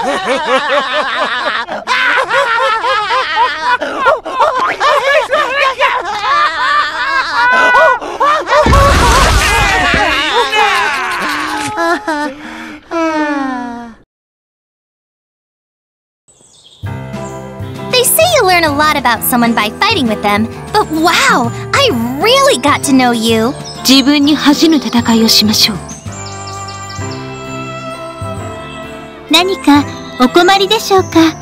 They say you learn a lot about someone by fighting with them, but wow, I really got to know you. 自分に恥じぬ戦いをしましょう。何かお困りでしょうか。さあ、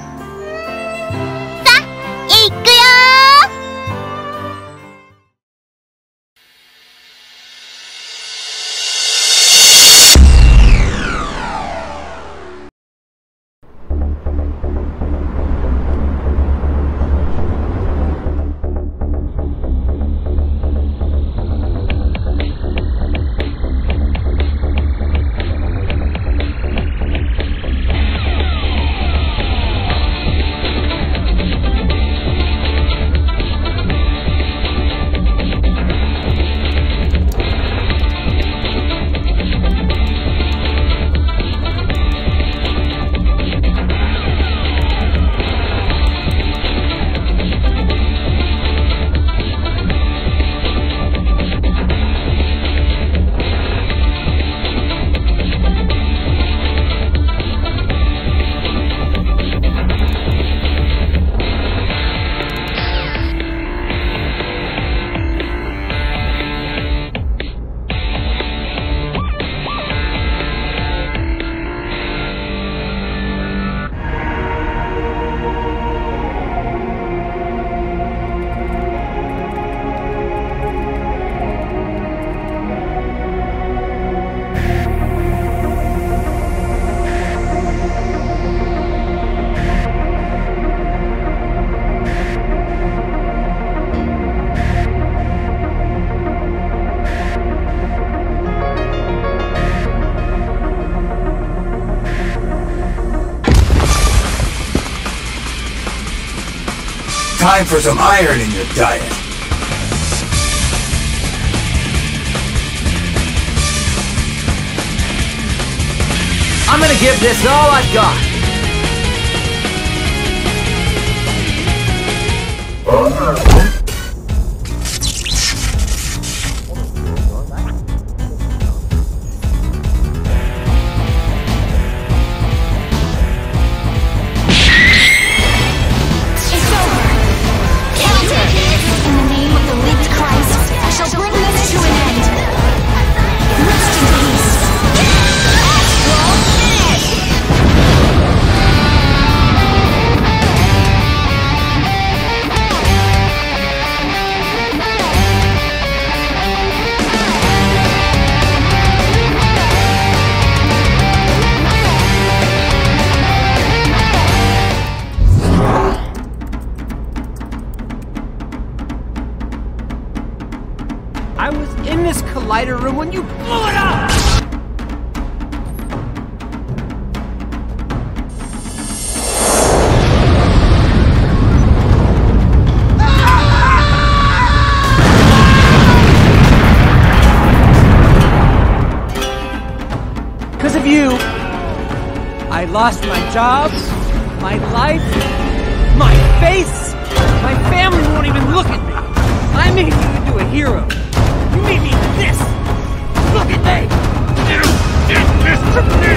行くよ。Time for some iron in your diet. I'm gonna give this all I've got. I was in this collider room when you blew it up! Because of you, I lost my job, my life, my face, my family won't even look at me. I made you into a hero. You made me this! Look at me! You did this to me!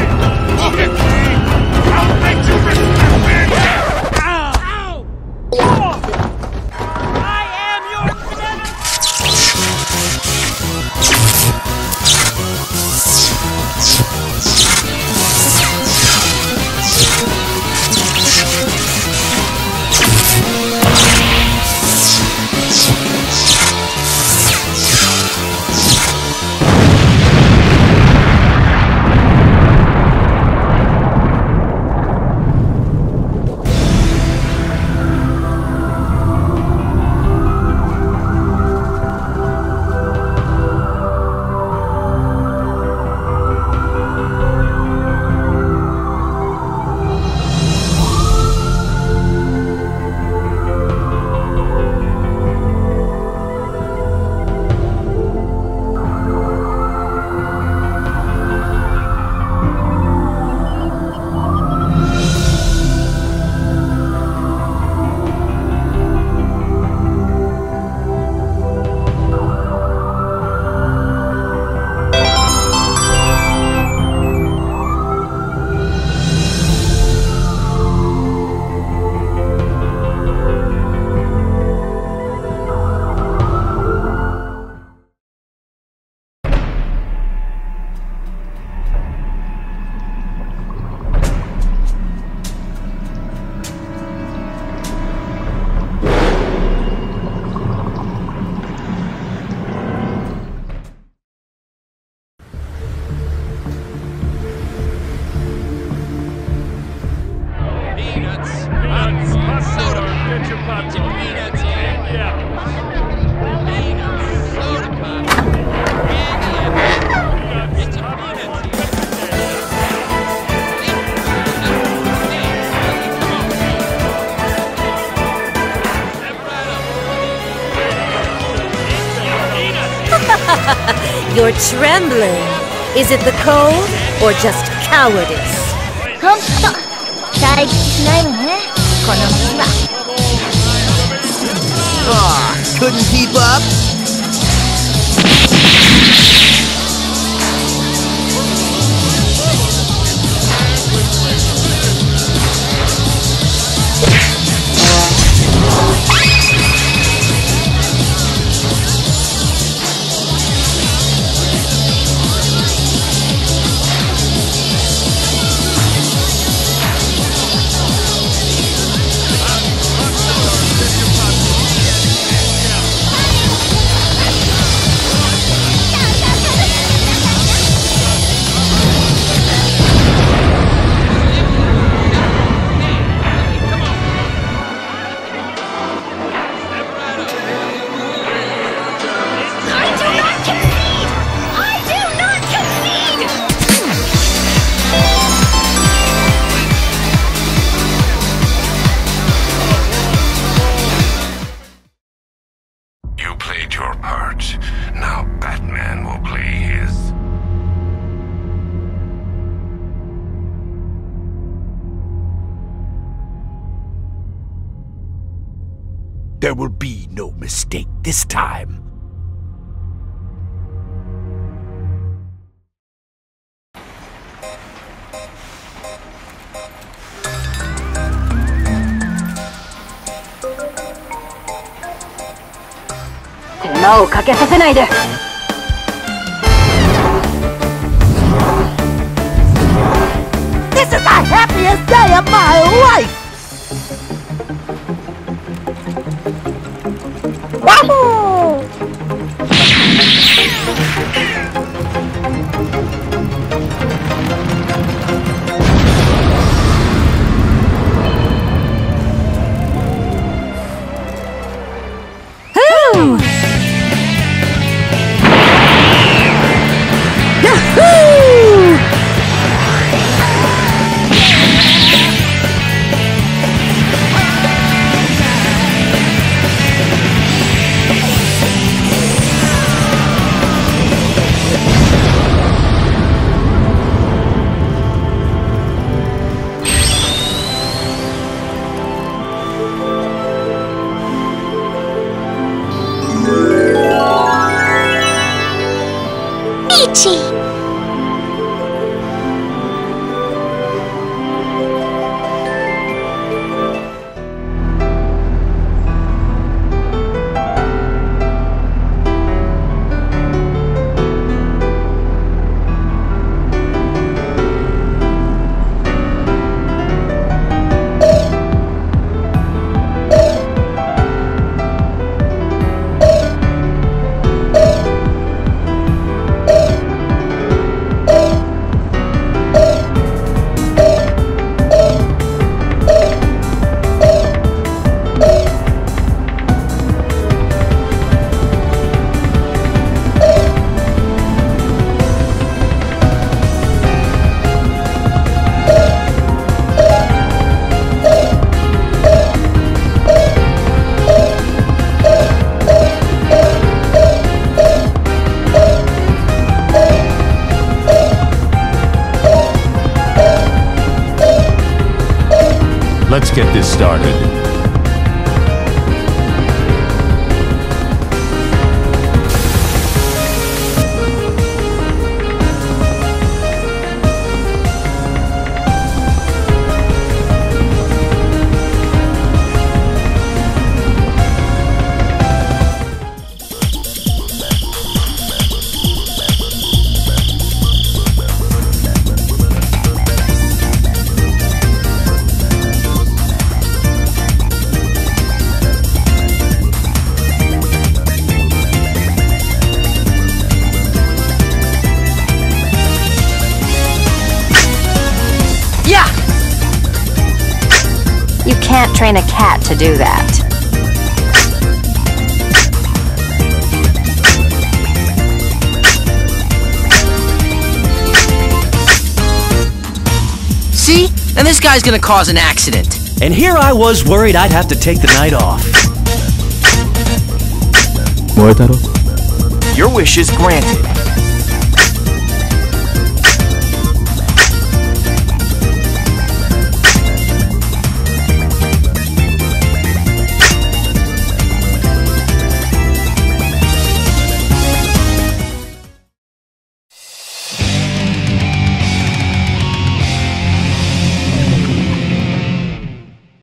Look at me! I'll make you respect me! Ow! Ow! I am your president! You're trembling. Is it the cold or just cowardice? Oh, couldn't keep up? There will be no mistake this time. Now, かけさせないで。 This is the happiest day of my life. Let's get this started. You can't train a cat to do that. See? And this guy's gonna cause an accident. And here I was worried I'd have to take the night off. Moritaro? Your wish is granted.